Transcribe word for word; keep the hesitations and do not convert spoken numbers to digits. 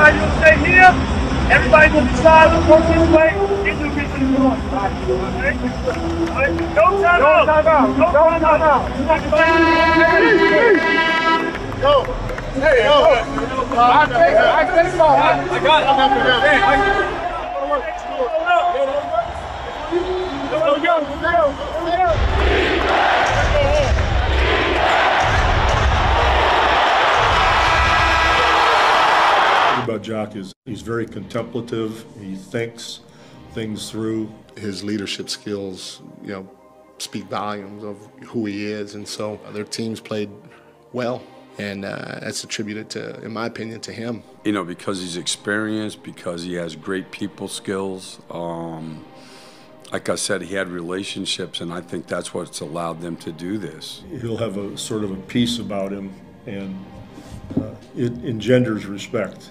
everybody will stay here. Everybody will be silent. Walk this way. It will be to the north. Okay? Don't time out. Don't time out. Don't time out. Go. Hey, go. I take it. I take it all. I got it. I'm happy now. Hey, I got it. Let's go. Let's go. Let's go. About Jacque is he's very contemplative. He thinks things through. His leadership skills, you know, speak volumes of who he is. And so their teams played well, and uh, that's attributed to, in my opinion, to him. You know, because he's experienced, because he has great people skills. Um, like I said, he had relationships, and I think that's what's allowed them to do this. He'll have a sort of a peace about him, and uh, it engenders respect.